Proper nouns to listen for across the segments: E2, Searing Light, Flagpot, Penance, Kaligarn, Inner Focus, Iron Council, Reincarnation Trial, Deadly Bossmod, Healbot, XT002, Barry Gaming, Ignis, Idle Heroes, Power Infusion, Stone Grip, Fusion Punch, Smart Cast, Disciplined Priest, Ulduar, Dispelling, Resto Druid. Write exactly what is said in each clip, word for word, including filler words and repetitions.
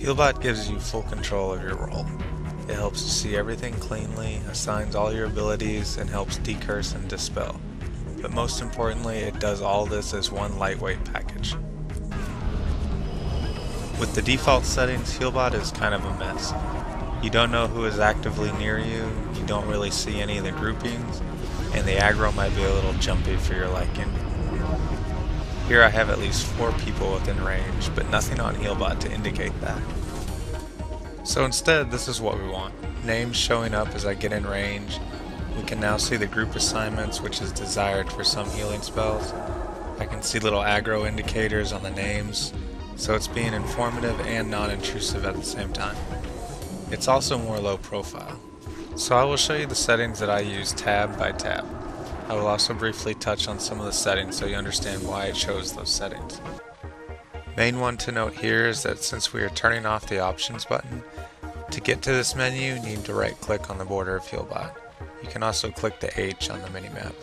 Healbot gives you full control of your role. It helps you see everything cleanly, assigns all your abilities, and helps decurse and dispel. But most importantly, it does all this as one lightweight package. With the default settings, Healbot is kind of a mess. You don't know who is actively near you, you don't really see any of the groupings, and the aggro might be a little jumpy for your liking. Here I have at least four people within range, but nothing on Healbot to indicate that. So instead, this is what we want. Names showing up as I get in range. We can now see the group assignments, which is desired for some healing spells. I can see little aggro indicators on the names, so it's being informative and non-intrusive at the same time. It's also more low profile. So I will show you the settings that I use tab by tab. I will also briefly touch on some of the settings so you understand why I chose those settings. Main one to note here is that since we are turning off the options button, to get to this menu you need to right click on the border of Healbot. You can also click the H on the minimap.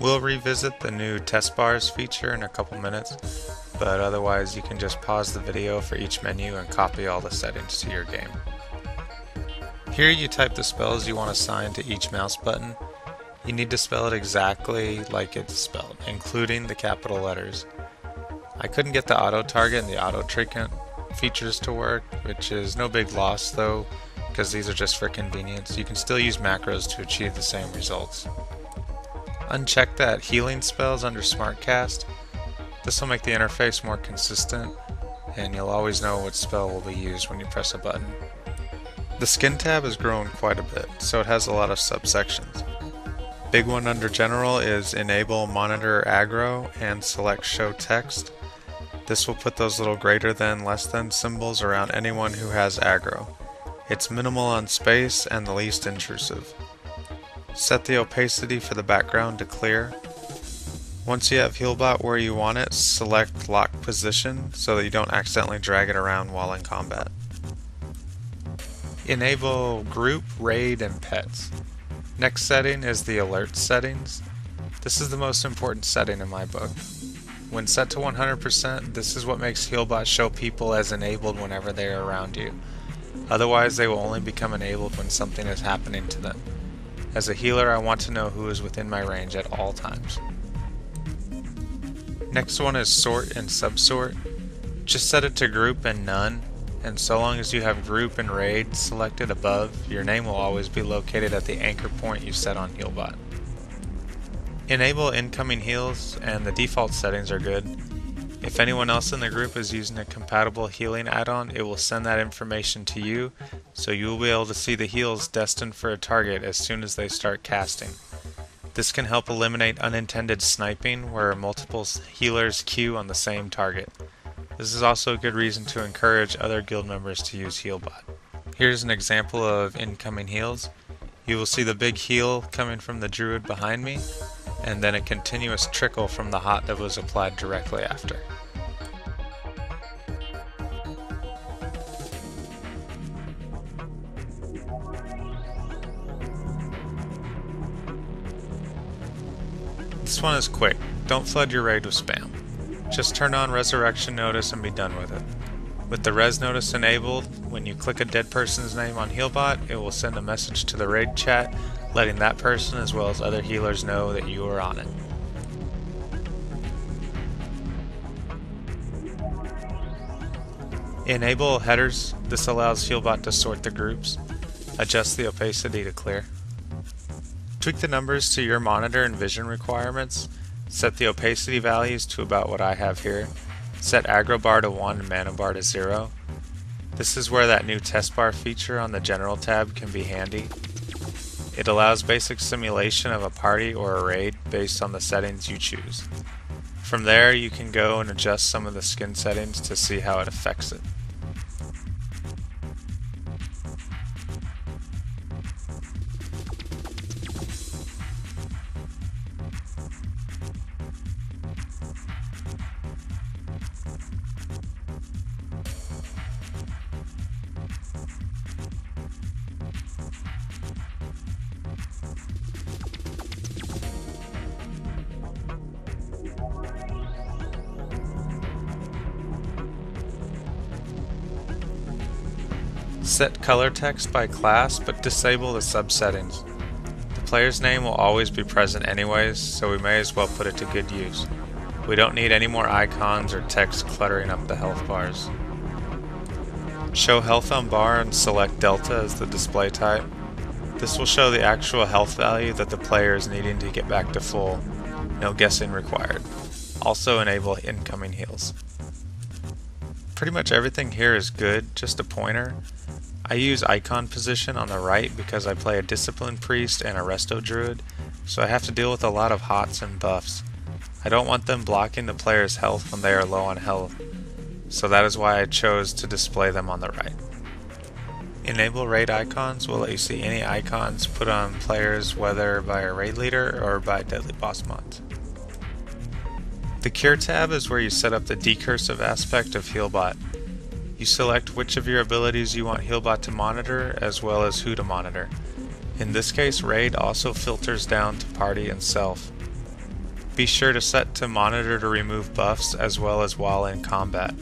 We'll revisit the new test bars feature in a couple minutes, but otherwise you can just pause the video for each menu and copy all the settings to your game. Here you type the spells you want to assign to each mouse button. You need to spell it exactly like it's spelled, including the capital letters. I couldn't get the auto target and the auto trinket features to work, which is no big loss though, because these are just for convenience. You can still use macros to achieve the same results. Uncheck that healing spells under Smart Cast. This will make the interface more consistent, and you'll always know what spell will be used when you press a button. The skin tab has grown quite a bit, so it has a lot of subsections. Big one under general is enable monitor aggro and select show text. This will put those little greater than, less than symbols around anyone who has aggro. It's minimal on space and the least intrusive. Set the opacity for the background to clear. Once you have Healbot where you want it, select lock position so that you don't accidentally drag it around while in combat. Enable group, raid, and pets. Next setting is the alert settings. This is the most important setting in my book. When set to one hundred percent, this is what makes Healbot show people as enabled whenever they are around you. Otherwise, they will only become enabled when something is happening to them. As a healer, I want to know who is within my range at all times. Next one is sort and subsort. Just set it to group and none, and so long as you have group and raid selected above, your name will always be located at the anchor point you set on Healbot. Enable incoming heals, and the default settings are good. If anyone else in the group is using a compatible healing add-on, it will send that information to you, so you will be able to see the heals destined for a target as soon as they start casting. This can help eliminate unintended sniping where multiple healers queue on the same target. This is also a good reason to encourage other guild members to use Healbot. Here's an example of incoming heals. You will see the big heal coming from the druid behind me, and then a continuous trickle from the hot that was applied directly after. This one is quick. Don't flood your raid with spam. Just turn on resurrection notice and be done with it. With the res notice enabled, when you click a dead person's name on Healbot, it will send a message to the raid chat letting that person as well as other healers know that you are on it. Enable headers. This allows Healbot to sort the groups. Adjust the opacity to clear. Tweak the numbers to your monitor and vision requirements. Set the opacity values to about what I have here. Set aggro bar to one and mana bar to zero. This is where that new test bar feature on the general tab can be handy. It allows basic simulation of a party or a raid based on the settings you choose. From there, you can go and adjust some of the skin settings to see how it affects it. Set color text by class, but disable the sub-settings. The player's name will always be present anyways, so we may as well put it to good use. We don't need any more icons or text cluttering up the health bars. Show health on bar and select Delta as the display type. This will show the actual health value that the player is needing to get back to full. No guessing required. Also enable incoming heals. Pretty much everything here is good, just a pointer. I use icon position on the right because I play a Disciplined Priest and a Resto Druid, so I have to deal with a lot of hots and buffs. I don't want them blocking the player's health when they are low on health, so that is why I chose to display them on the right. Enable raid icons will let you see any icons put on players whether by a raid leader or by Deadly Bossmod. The Cure tab is where you set up the decursive aspect of Healbot. You select which of your abilities you want Healbot to monitor as well as who to monitor. In this case, raid also filters down to party and self. Be sure to set to monitor to remove buffs as well as while in combat.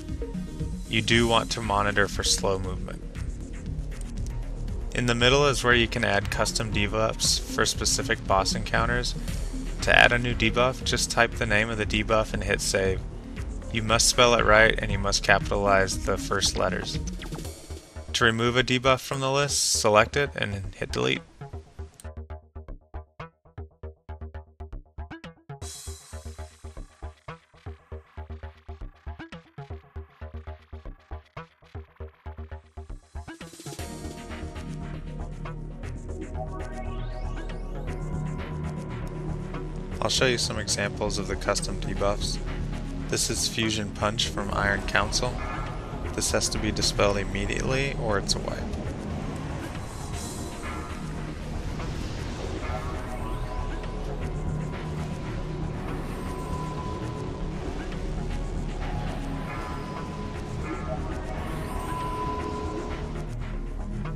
You do want to monitor for slow movement. In the middle is where you can add custom debuffs for specific boss encounters. To add a new debuff, just type the name of the debuff and hit save. You must spell it right and you must capitalize the first letters. To remove a debuff from the list, select it and hit delete. I'll show you some examples of the custom debuffs. This is Fusion Punch from Iron Council. This has to be dispelled immediately or it's a wipe.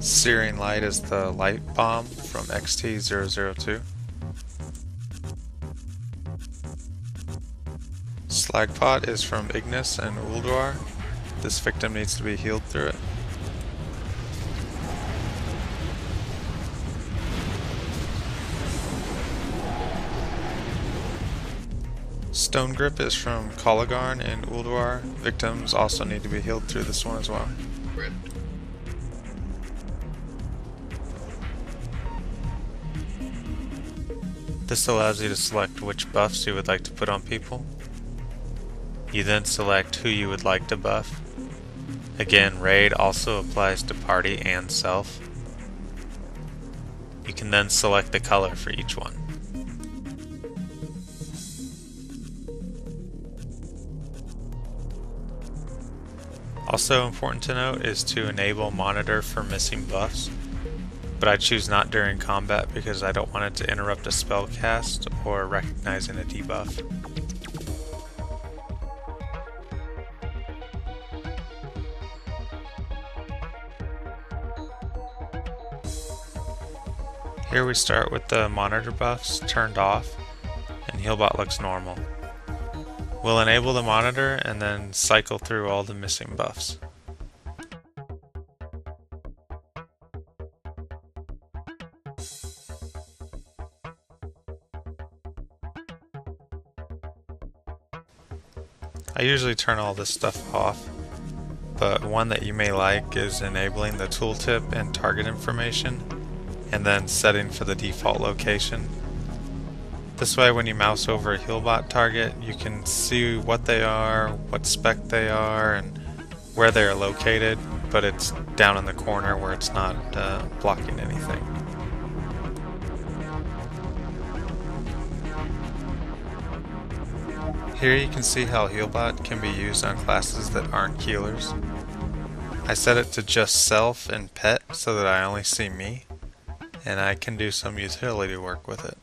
Searing Light is the Light Bomb from X T zero zero two. Flagpot is from Ignis and Ulduar. This victim needs to be healed through it. Stone Grip is from Kaligarn and Ulduar. Victims also need to be healed through this one as well. This allows you to select which buffs you would like to put on people. You then select who you would like to buff. Again, raid also applies to party and self. You can then select the color for each one. Also important to note is to enable monitor for missing buffs, but I choose not during combat because I don't want it to interrupt a spell cast or recognizing a debuff. Here we start with the monitor buffs turned off and Healbot looks normal. We'll enable the monitor and then cycle through all the missing buffs. I usually turn all this stuff off, but one that you may like is enabling the tooltip and target information, and then setting for the default location. This way when you mouse over a Healbot target, you can see what they are, what spec they are, and where they are located, but it's down in the corner where it's not uh, blocking anything. Here you can see how Healbot can be used on classes that aren't healers. I set it to just self and pet so that I only see me, and I can do some utility work with it.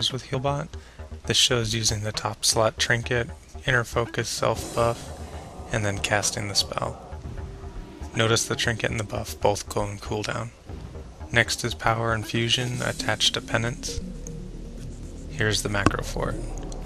Focus with Healbot. This shows using the top slot trinket, Inner Focus, self buff, and then casting the spell. Notice the trinket and the buff both go in cooldown. Next is Power Infusion attached to Penance. Here's the macro for it.